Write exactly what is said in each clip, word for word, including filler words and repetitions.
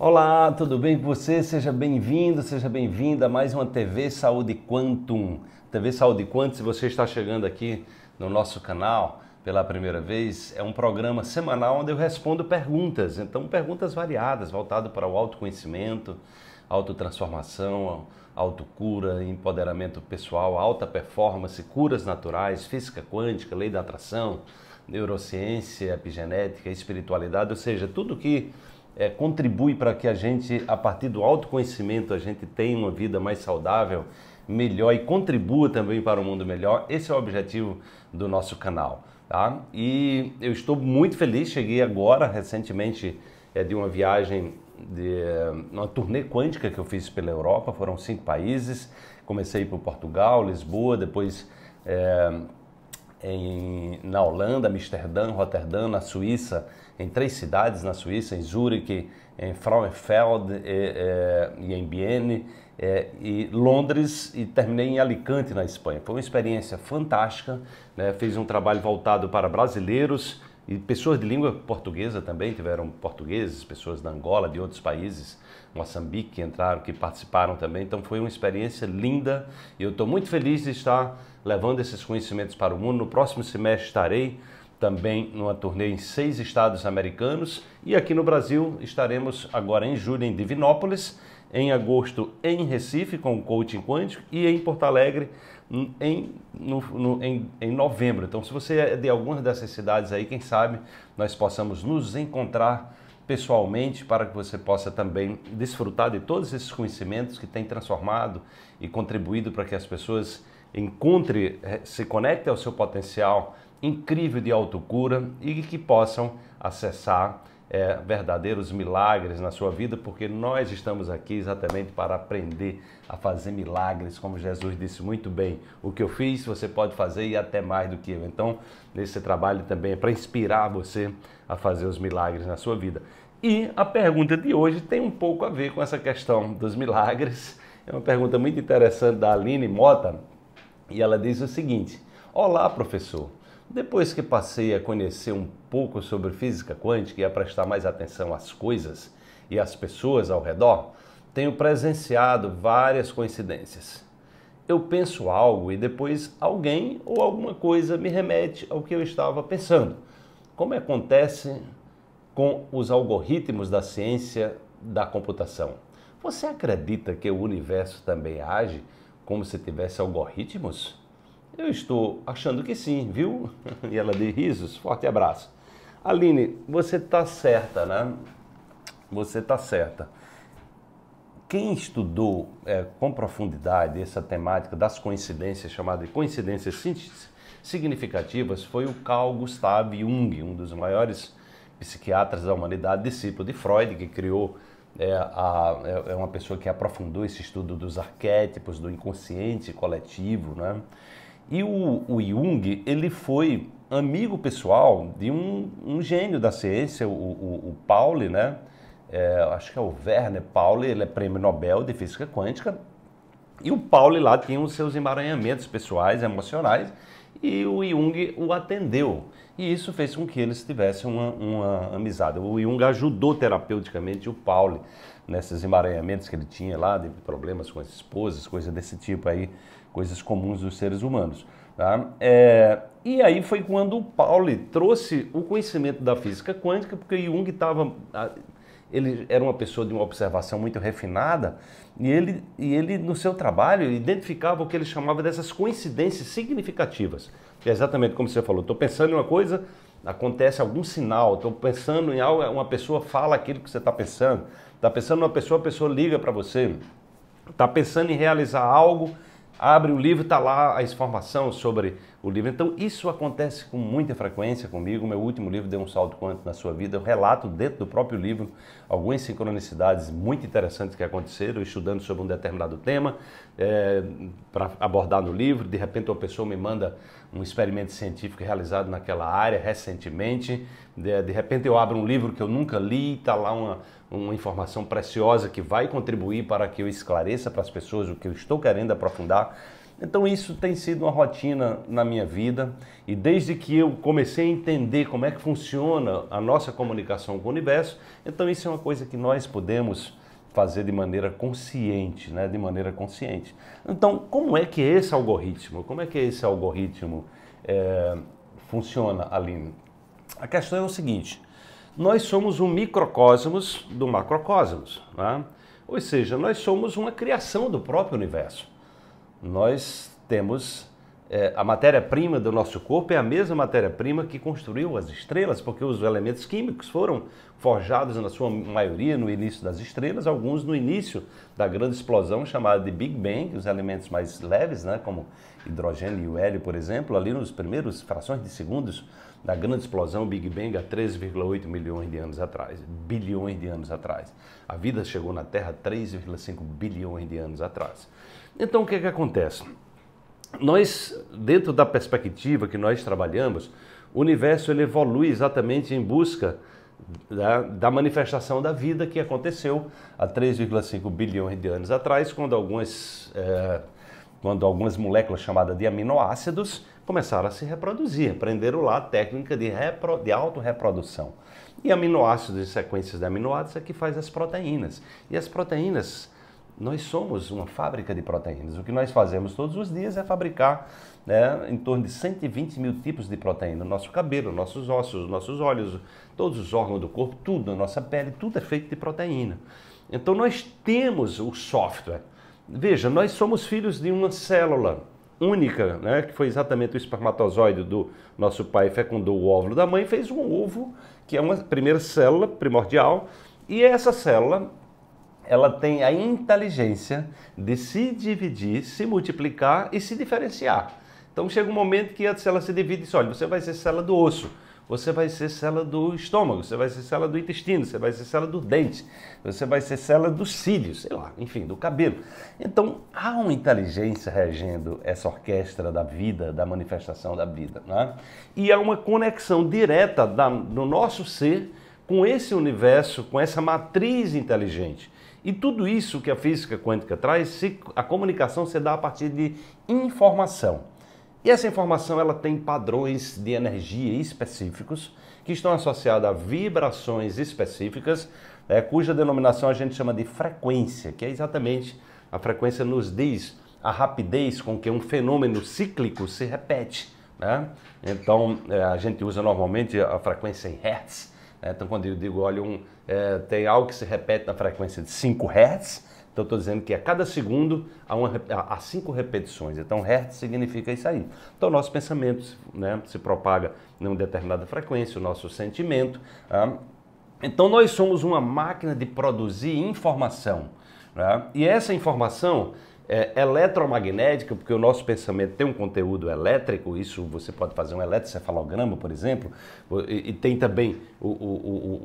Olá, tudo bem com você? Seja bem-vindo, seja bem-vinda a mais uma T V Saúde Quantum. T V Saúde Quantum, se você está chegando aqui no nosso canal pela primeira vez, é um programa semanal onde eu respondo perguntas, então perguntas variadas, voltado para o autoconhecimento, autotransformação, autocura, empoderamento pessoal, alta performance, curas naturais, física quântica, lei da atração, neurociência, epigenética, espiritualidade, ou seja, tudo que É, contribui para que a gente, a partir do autoconhecimento, a gente tenha uma vida mais saudável, melhor e contribua também para um mundo melhor. Esse é o objetivo do nosso canal, tá? E eu estou muito feliz, cheguei agora, recentemente, é, de uma viagem, de uma turnê quântica que eu fiz pela Europa, foram cinco países, comecei por Portugal, Lisboa, depois é, em, na Holanda, Amsterdã, Roterdã, na Suíça, em três cidades na Suíça, em Zurique, em Frauenfeld e, é, e em Bienne, é, e Londres, e terminei em Alicante, na Espanha. Foi uma experiência fantástica, né? Fiz um trabalho voltado para brasileiros e pessoas de língua portuguesa também, tiveram portugueses, pessoas da Angola, de outros países, Moçambique, que entraram, que participaram também. Então foi uma experiência linda e eu estou muito feliz de estar levando esses conhecimentos para o mundo. No próximo semestre estarei também numa turnê em seis estados americanos. E aqui no Brasil estaremos agora em julho em Divinópolis, em agosto em Recife com o Coaching Quântico e em Porto Alegre em, no, no, em, em novembro. Então se você é de algumas dessas cidades aí, quem sabe nós possamos nos encontrar pessoalmente para que você possa também desfrutar de todos esses conhecimentos que tem transformado e contribuído para que as pessoas encontrem, se conectem ao seu potencial incrível de autocura e que possam acessar é, verdadeiros milagres na sua vida, porque nós estamos aqui exatamente para aprender a fazer milagres, como Jesus disse muito bem, o que eu fiz você pode fazer e até mais do que eu. Então esse trabalho também é para inspirar você a fazer os milagres na sua vida. E a pergunta de hoje tem um pouco a ver com essa questão dos milagres, é uma pergunta muito interessante da Aline Mota, e ela diz o seguinte: olá professor, depois que passei a conhecer um pouco sobre física quântica e a prestar mais atenção às coisas e às pessoas ao redor, tenho presenciado várias coincidências. Eu penso algo e depois alguém ou alguma coisa me remete ao que eu estava pensando. Como acontece com os algoritmos da ciência da computação? Você acredita que o universo também age como se tivesse algoritmos? Eu estou achando que sim, viu? E ela de risos, forte abraço. Aline, você está certa, né? Você está certa. Quem estudou é, com profundidade essa temática das coincidências, chamada de coincidências significativas, foi o Carl Gustav Jung, um dos maiores psiquiatras da humanidade, discípulo de Freud, que criou... É, a, é uma pessoa que aprofundou esse estudo dos arquétipos, do inconsciente coletivo, né? E o, o Jung, ele foi amigo pessoal de um, um gênio da ciência, o, o, o Pauli, né? É, acho que é o Werner Pauli, ele é prêmio Nobel de Física Quântica. E o Pauli lá tinha os seus emaranhamentos pessoais, emocionais, e o Jung o atendeu. E isso fez com que eles tivessem uma, uma amizade. O Jung ajudou terapeuticamente o Pauli nesses emaranhamentos que ele tinha lá, de problemas com as esposas, coisas desse tipo aí, coisas comuns dos seres humanos, tá? É, e aí foi quando o Pauli trouxe o conhecimento da física quântica, porque o Jung estava... Ele era uma pessoa de uma observação muito refinada e ele, e ele, no seu trabalho, identificava o que ele chamava dessas coincidências significativas. Que é exatamente como você falou, estou pensando em uma coisa, acontece algum sinal, estou pensando em algo, uma pessoa fala aquilo que você está pensando, está pensando em uma pessoa, a pessoa liga para você, está pensando em realizar algo, abre o livro, está lá a informação sobre o livro. Então isso acontece com muita frequência comigo. Meu último livro deu um salto quântico na sua vida. Eu relato dentro do próprio livro algumas sincronicidades muito interessantes que aconteceram, estudando sobre um determinado tema é, para abordar no livro. De repente uma pessoa me manda um experimento científico realizado naquela área recentemente. De, de repente eu abro um livro que eu nunca li, está lá uma, uma informação preciosa que vai contribuir para que eu esclareça para as pessoas o que eu estou querendo aprofundar. Então isso tem sido uma rotina na minha vida e desde que eu comecei a entender como é que funciona a nossa comunicação com o universo, então isso é uma coisa que nós podemos fazer de maneira consciente, né? De maneira consciente. Então, como é que esse algoritmo, como é que esse algoritmo é, funciona, Aline? A questão é o seguinte, nós somos um microcosmos do macrocosmos, né? Ou seja, nós somos uma criação do próprio universo. Nós temos é, a matéria-prima do nosso corpo, é a mesma matéria-prima que construiu as estrelas, porque os elementos químicos foram forjados na sua maioria no início das estrelas, alguns no início da grande explosão chamada de Big Bang, os elementos mais leves, né, como hidrogênio e o hélio, por exemplo, ali nos primeiros frações de segundos da grande explosão Big Bang há treze vírgula oito milhões de anos atrás, bilhões de anos atrás. A vida chegou na Terra três vírgula cinco bilhões de anos atrás. Então, o que é que acontece? Nós, dentro da perspectiva que nós trabalhamos, o universo ele evolui exatamente em busca da, da manifestação da vida que aconteceu há três vírgula cinco bilhões de anos atrás, quando algumas, é, quando algumas moléculas chamadas de aminoácidos começaram a se reproduzir, aprenderam lá a técnica de, repro, de autorreprodução. E aminoácidos e sequências de aminoácidos é que faz as proteínas. E as proteínas... Nós somos uma fábrica de proteínas. O que nós fazemos todos os dias é fabricar, né, em torno de cento e vinte mil tipos de proteína. O nosso cabelo, nossos ossos, nossos olhos, todos os órgãos do corpo, tudo, a nossa pele, tudo é feito de proteína. Então nós temos o software. Veja, nós somos filhos de uma célula única, né, que foi exatamente o espermatozoide do nosso pai, fecundou o óvulo da mãe, fez um ovo, que é uma primeira célula primordial, e essa célula... ela tem a inteligência de se dividir, se multiplicar e se diferenciar. Então chega um momento que a célula se divide e diz, olha, você vai ser célula do osso, você vai ser célula do estômago, você vai ser célula do intestino, você vai ser célula do dente, você vai ser célula dos cílios, sei lá, enfim, do cabelo. Então há uma inteligência regendo essa orquestra da vida, da manifestação da vida, né? E há uma conexão direta da, do nosso ser com esse universo, com essa matriz inteligente. E tudo isso que a física quântica traz, se a comunicação se dá a partir de informação. E essa informação ela tem padrões de energia específicos que estão associados a vibrações específicas, né, cuja denominação a gente chama de frequência, que é exatamente a frequência nos diz a rapidez com que um fenômeno cíclico se repete, né? Então a gente usa normalmente a frequência em hertz. Então, quando eu digo, olha, um, é, tem algo que se repete na frequência de cinco hertz, então eu estou dizendo que a cada segundo há, uma, há cinco repetições. Então, hertz significa isso aí. Então, o nosso pensamento, né, se propaga em uma determinada frequência, o nosso sentimento. Tá? Então, nós somos uma máquina de produzir informação. Tá? E essa informação... É, eletromagnética, porque o nosso pensamento tem um conteúdo elétrico, isso você pode fazer um eletrocefalograma, por exemplo, e, e tem também o, o,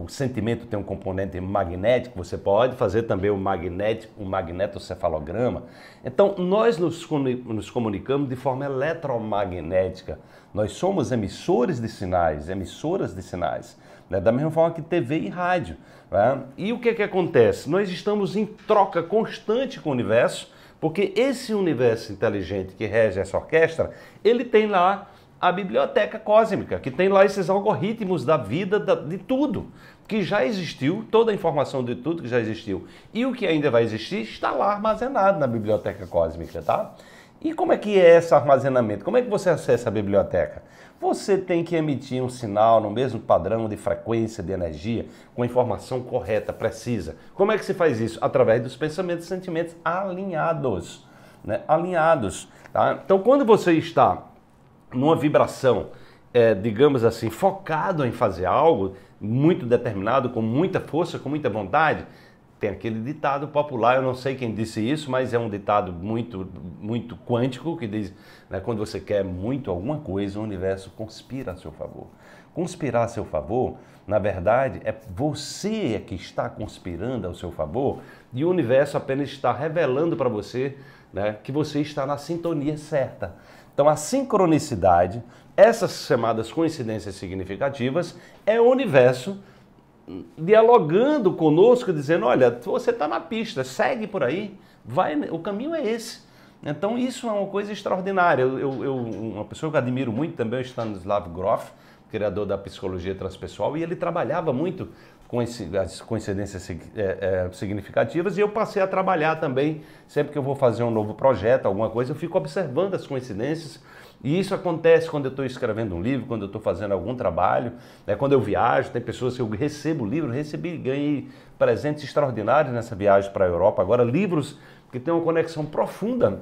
o, o sentimento tem um componente magnético, você pode fazer também o magnético, o magnetocefalograma. Então, nós nos, nos comunicamos de forma eletromagnética, nós somos emissores de sinais, emissoras de sinais, né? Da mesma forma que T V e rádio. Né? E o que é que acontece? Nós estamos em troca constante com o universo, porque esse universo inteligente que rege essa orquestra, ele tem lá a biblioteca cósmica, que tem lá esses algoritmos da vida, da, de tudo, que já existiu, toda a informação de tudo que já existiu. E o que ainda vai existir está lá armazenado na biblioteca cósmica, tá? E como é que é esse armazenamento? Como é que você acessa a biblioteca? Você tem que emitir um sinal no mesmo padrão de frequência, de energia, com a informação correta, precisa. Como é que se faz isso? Através dos pensamentos e sentimentos alinhados. Né? Alinhados. Tá? Então, quando você está numa vibração, é, digamos assim, focado em fazer algo muito determinado, com muita força, com muita vontade... Tem aquele ditado popular, eu não sei quem disse isso, mas é um ditado muito, muito quântico, que diz, né, quando você quer muito alguma coisa, o universo conspira a seu favor. Conspirar a seu favor, na verdade, é você que está conspirando ao seu favor e o universo apenas está revelando para você, né, que você está na sintonia certa. Então a sincronicidade, essas chamadas coincidências significativas, é o universo dialogando conosco, dizendo, olha, você está na pista, segue por aí, vai, o caminho é esse. Então isso é uma coisa extraordinária. Eu, eu, eu, uma pessoa que eu admiro muito também é o Stanislav Grof, criador da Psicologia Transpessoal, e ele trabalhava muito com esse, as coincidências é, é, significativas, e eu passei a trabalhar também. Sempre que eu vou fazer um novo projeto, alguma coisa, eu fico observando as coincidências, e isso acontece quando eu estou escrevendo um livro, quando eu estou fazendo algum trabalho, né? Quando eu viajo, tem pessoas que eu recebo livro, recebi, ganhei presentes extraordinários nessa viagem para a Europa, agora livros que têm uma conexão profunda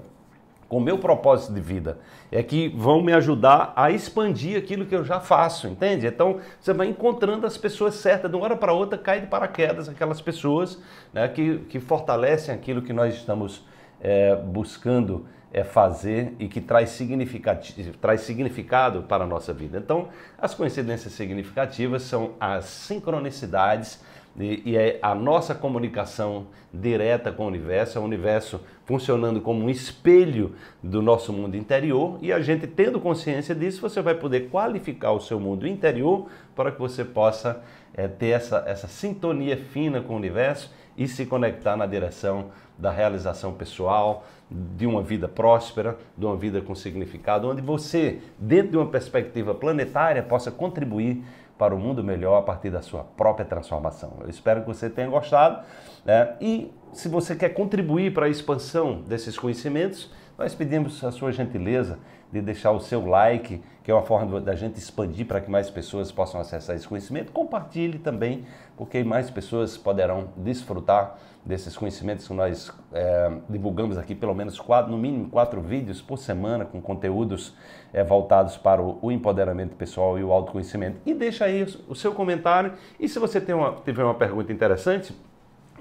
com o meu propósito de vida, é que vão me ajudar a expandir aquilo que eu já faço, entende? Então, você vai encontrando as pessoas certas, de uma hora para outra, cai de paraquedas aquelas pessoas, né, que, que fortalecem aquilo que nós estamos é, buscando é, fazer e que traz, significativo, traz significado para a nossa vida. Então, as coincidências significativas são as sincronicidades, e é a nossa comunicação direta com o universo, é o universo funcionando como um espelho do nosso mundo interior, e a gente tendo consciência disso, você vai poder qualificar o seu mundo interior para que você possa é, ter essa, essa sintonia fina com o universo e se conectar na direção da realização pessoal, de uma vida próspera, de uma vida com significado, onde você, dentro de uma perspectiva planetária, possa contribuir para um mundo melhor a partir da sua própria transformação. Eu espero que você tenha gostado, né? E se você quer contribuir para a expansão desses conhecimentos, nós pedimos a sua gentileza de deixar o seu like, que é uma forma da gente expandir para que mais pessoas possam acessar esse conhecimento. Compartilhe também, porque mais pessoas poderão desfrutar desses conhecimentos que nós é, divulgamos aqui, pelo menos quatro, no mínimo quatro vídeos por semana, com conteúdos é, voltados para o, o empoderamento pessoal e o autoconhecimento. E deixa aí o, o seu comentário, e se você tem uma, tiver uma pergunta interessante,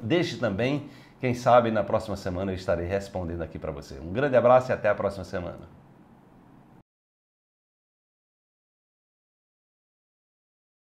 deixe também. Quem sabe na próxima semana eu estarei respondendo aqui para você. Um grande abraço e até a próxima semana.